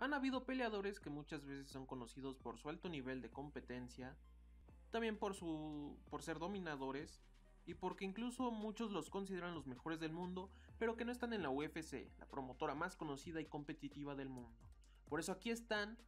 Han habido peleadores que muchas veces son conocidos por su alto nivel de competencia, también por ser dominadores, y porque incluso muchos los consideran los mejores del mundo, pero que no están en la UFC, la promotora más conocida y competitiva del mundo. Por eso aquí están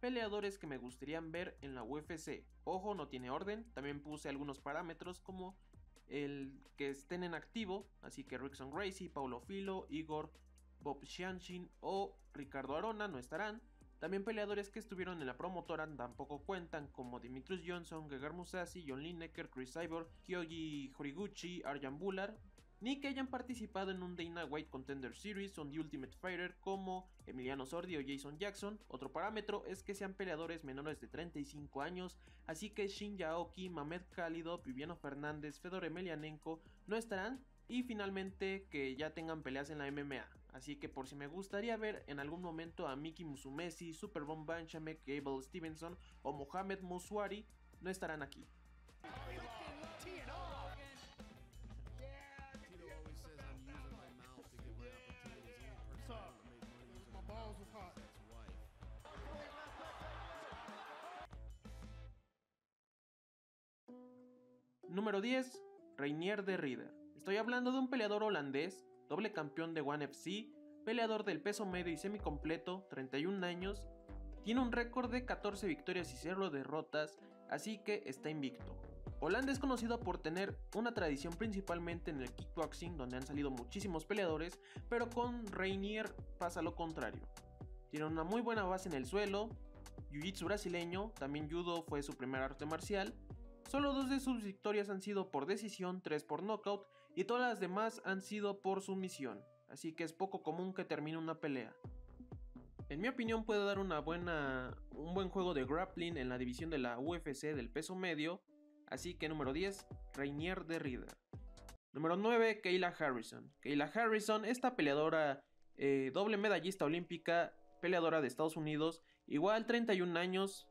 peleadores que me gustarían ver en la UFC. Ojo, no tiene orden, también puse algunos parámetros como el que estén en activo, así que Rickson Gracie, Paulo Filo, Igor, Bob Shanshin o Ricardo Arona no estarán. También peleadores que estuvieron en la promotora tampoco cuentan, como Dimitris Johnson, Gegard Mousasi, John Lineker, Chris Cyborg, Kyoji Horiguchi, Arjan Bullard, ni que hayan participado en un Dana White Contender Series o The Ultimate Fighter como Emiliano Sordi o Jason Jackson. Otro parámetro es que sean peleadores menores de 35 años, así que Shin Yaoki, Mamed Khalidov, Viviano Fernández, Fedor Emelianenko no estarán. Y finalmente que ya tengan peleas en la MMA, así que por si me gustaría ver en algún momento a Miki Musumeci, Superbomb Banchamek, Gable Stevenson o Mohamed Mousawiri no estarán aquí. Número 10. Reinier de Ridder. Estoy hablando de un peleador holandés, doble campeón de One FC, peleador del peso medio y semicompleto, 31 años, tiene un récord de 14 victorias y 0 derrotas, así que está invicto. Holanda es conocida por tener una tradición principalmente en el kickboxing, donde han salido muchísimos peleadores, pero con Reinier pasa lo contrario. Tiene una muy buena base en el suelo, jiu-jitsu brasileño, también judo fue su primer arte marcial. Solo 2 de sus victorias han sido por decisión, 3 por knockout y todas las demás han sido por sumisión, así que es poco común que termine una pelea. En mi opinión puede dar un buen juego de grappling en la división de la UFC del peso medio, así que número 10, Reinier de Ridder. Número 9, Kayla Harrison. Kayla Harrison, esta peleadora doble medallista olímpica, peleadora de Estados Unidos, igual 31 años,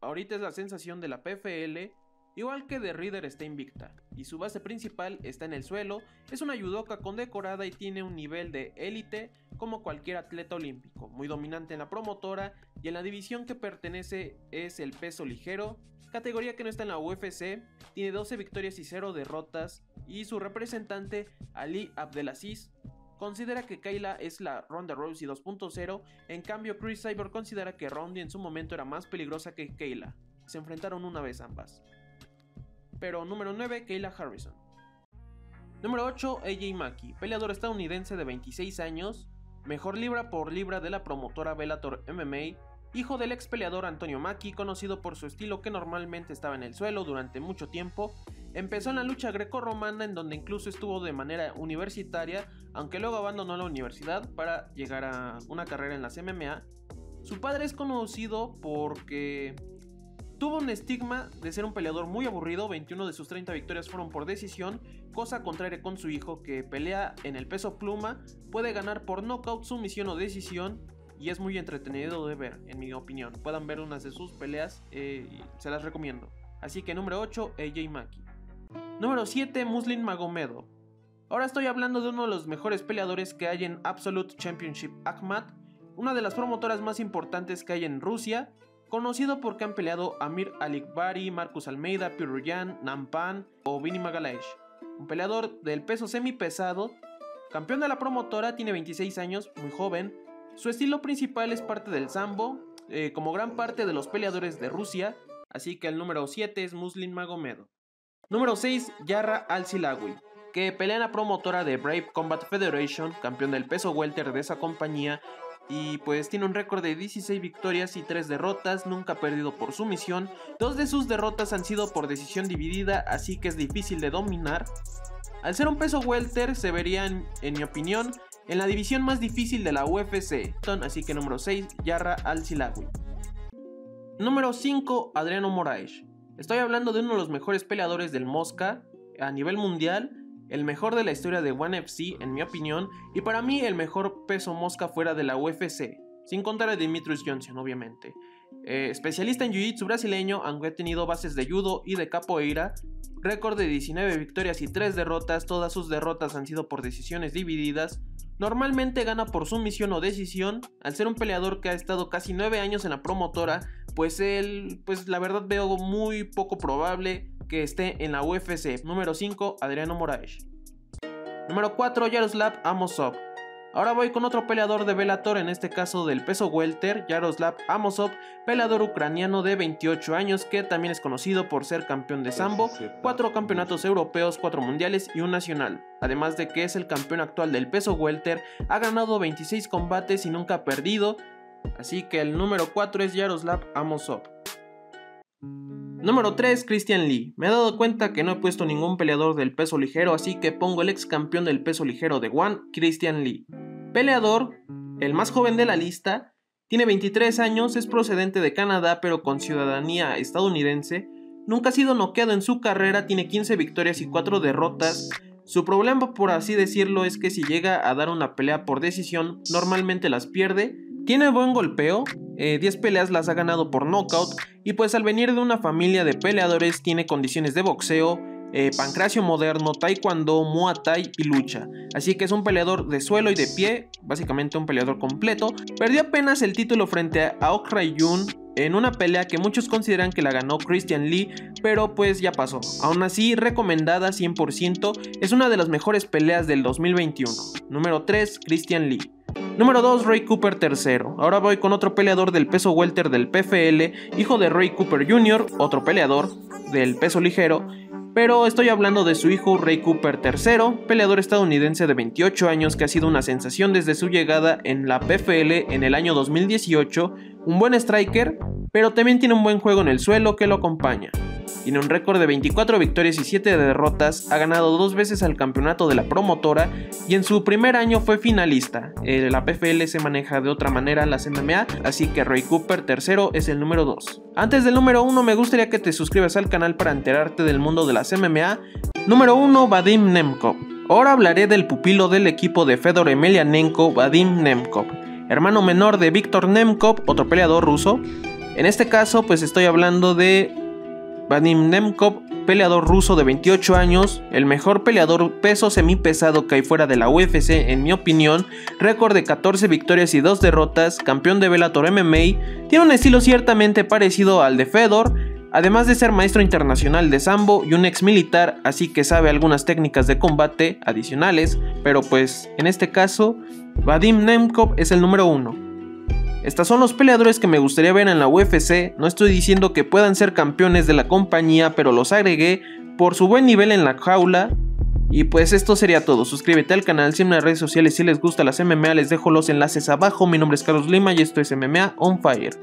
ahorita es la sensación de la PFL. Igual que de Ridder está invicta, y su base principal está en el suelo, es una judoka condecorada y tiene un nivel de élite como cualquier atleta olímpico, muy dominante en la promotora y en la división que pertenece es el peso ligero, categoría que no está en la UFC, tiene 12 victorias y 0 derrotas y su representante Ali Abdelaziz considera que Kayla es la Ronda Rousey 2.0, en cambio Chris Cyborg considera que Ronda en su momento era más peligrosa que Kayla, se enfrentaron una vez ambas. Pero número 9, Kayla Harrison. Número 8, AJ Mackey, peleador estadounidense de 26 años, mejor libra por libra de la promotora Bellator MMA, hijo del ex peleador Antonio Mackey, conocido por su estilo que normalmente estaba en el suelo durante mucho tiempo. Empezó en la lucha grecorromana, en donde incluso estuvo de manera universitaria, aunque luego abandonó la universidad para llegar a una carrera en las MMA. Su padre es conocido porque tuvo un estigma de ser un peleador muy aburrido, 21 de sus 30 victorias fueron por decisión, cosa contraria con su hijo que pelea en el peso pluma, puede ganar por nocaut, sumisión o decisión y es muy entretenido de ver, en mi opinión. Puedan ver unas de sus peleas, se las recomiendo. Así que número 8, AJ Mackey. Número 7, Muslin Magomedo. Ahora estoy hablando de uno de los mejores peleadores que hay en Absolute Championship Akhmat, una de las promotoras más importantes que hay en Rusia, conocido porque han peleado Amir Alikbari, Marcus Almeida, Piruyan, Nampan o Vini Magalaesh. Un peleador del peso semipesado, campeón de la promotora, tiene 26 años, muy joven. Su estilo principal es parte del sambo, como gran parte de los peleadores de Rusia, así que el número 7 es Muslin Magomedo. Número 6, Jarrah Al-Silawi, que pelea en la promotora de Brave Combat Federation, campeón del peso welter de esa compañía, y pues tiene un récord de 16 victorias y 3 derrotas, nunca ha perdido por sumisión, 2 de sus derrotas han sido por decisión dividida, así que es difícil de dominar. Al ser un peso welter se vería, en mi opinión, en la división más difícil de la UFC, así que número 6, Jarrah Al-Silawi. Número 5, Adriano Moraes. Estoy hablando de uno de los mejores peleadores del Mosca a nivel mundial, el mejor de la historia de One FC en mi opinión, y para mí el mejor peso mosca fuera de la UFC, sin contar a Dimitris Johnson obviamente. Especialista en jiu-jitsu brasileño, aunque ha tenido bases de judo y de capoeira, récord de 19 victorias y 3 derrotas, todas sus derrotas han sido por decisiones divididas, Normalmente gana por sumisión o decisión. Al ser un peleador que ha estado casi 9 años en la promotora, pues la verdad veo muy poco probable que esté en la UFC. Número 5, Adriano Moraes. Número 4, Yaroslav Amosov. Ahora voy con otro peleador de Bellator, en este caso del peso welter, Yaroslav Amosov, peleador ucraniano de 28 años que también es conocido por ser campeón de sambo, 4 campeonatos europeos, 4 mundiales y un nacional. Además de que es el campeón actual del peso welter, ha ganado 26 combates y nunca ha perdido, así que el número 4 es Yaroslav Amosov. Número 3, Christian Lee. Me he dado cuenta que no he puesto ningún peleador del peso ligero, así que pongo el ex campeón del peso ligero de One, Christian Lee. Peleador, el más joven de la lista, tiene 23 años, es procedente de Canadá pero con ciudadanía estadounidense, nunca ha sido noqueado en su carrera, tiene 15 victorias y 4 derrotas. Su problema, por así decirlo, es que si llega a dar una pelea por decisión, normalmente las pierde. Tiene buen golpeo, 10 peleas las ha ganado por knockout, y pues al venir de una familia de peleadores tiene condiciones de boxeo, pancracio moderno, taekwondo, muay thai y lucha. Así que es un peleador de suelo y de pie, básicamente un peleador completo. Perdió apenas el título frente a Aok Rae-yoon en una pelea que muchos consideran que la ganó Christian Lee, pero pues ya pasó. Aún así, recomendada 100%, es una de las mejores peleas del 2021. Número 3, Christian Lee. Número 2, Ray Cooper III. Ahora voy con otro peleador del peso welter del PFL, hijo de Ray Cooper Jr., otro peleador del peso ligero, pero estoy hablando de su hijo Ray Cooper III, peleador estadounidense de 28 años que ha sido una sensación desde su llegada en la PFL en el año 2018, un buen striker, pero también tiene un buen juego en el suelo que lo acompaña. Tiene un récord de 24 victorias y 7 derrotas, ha ganado 2 veces al campeonato de la promotora y en su primer año fue finalista. La PFL se maneja de otra manera las MMA, así que Ray Cooper III es el número 2. Antes del número 1 me gustaría que te suscribas al canal para enterarte del mundo de las MMA. Número 1, Vadim Nemkov. Ahora hablaré del pupilo del equipo de Fedor Emelianenko, Vadim Nemkov, hermano menor de Viktor Nemkov, otro peleador ruso. En este caso pues estoy hablando de Vadim Nemkov, peleador ruso de 28 años, el mejor peleador peso semipesado que hay fuera de la UFC en mi opinión, récord de 14 victorias y 2 derrotas, campeón de Bellator MMA, tiene un estilo ciertamente parecido al de Fedor, además de ser maestro internacional de sambo y un ex militar, así que sabe algunas técnicas de combate adicionales, pero pues en este caso Vadim Nemkov es el número 1. Estos son los peleadores que me gustaría ver en la UFC, no estoy diciendo que puedan ser campeones de la compañía, pero los agregué por su buen nivel en la jaula. Y pues esto sería todo, suscríbete al canal, sígueme en las redes sociales, si les gusta las MMA les dejo los enlaces abajo, mi nombre es Carlos Lima y esto es MMA On Fire.